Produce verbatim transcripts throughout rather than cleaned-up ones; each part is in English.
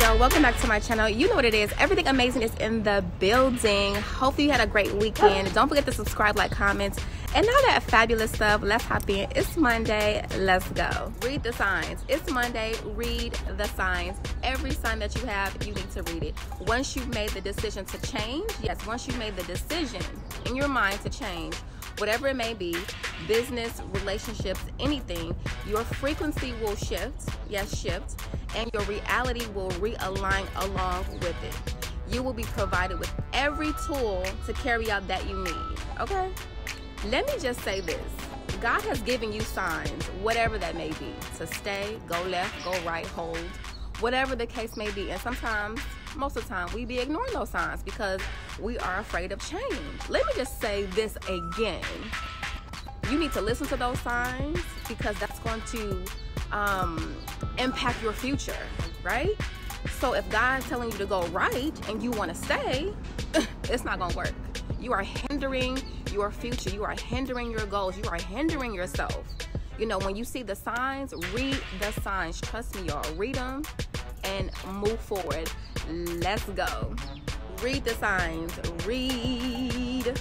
y'all, welcome back to my channel. You know what it is, everything amazing is in the building. Hopefully you had a great weekend. Don't forget to subscribe, like, comment, and all that fabulous stuff. Let's hop in. It's Monday, let's go. Read the signs. It's Monday, read the signs. Every sign that you have, you need to read it. Once you've made the decision to change, yes, once you've made the decision in your mind to change, whatever it may be, business, relationships, anything, your frequency will shift, yes, shift, and your reality will realign along with it. You will be provided with every tool to carry out that you need, okay? Let me just say this. God has given you signs, whatever that may be, to stay, go left, go right, hold, whatever the case may be. And sometimes, most of the time, we be ignoring those signs because we are afraid of change. Let me just say this again. You need to listen to those signs because that's going to um, impact your future, right? So if God's telling you to go right and you want to stay, it's not going to work. You are hindering your future. You are hindering your goals. You are hindering yourself. You know, when you see the signs, read the signs. Trust me, y'all. Read them and move forward. Let's go. Read the signs. Read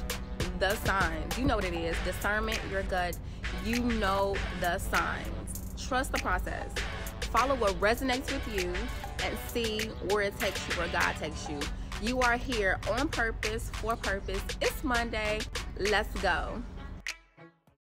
the signs. You know what it is. Discernment, your gut. You know the signs. Trust the process. Follow what resonates with you and see where it takes you, where God takes you. You are here on purpose, for purpose. It's Monday. Let's go.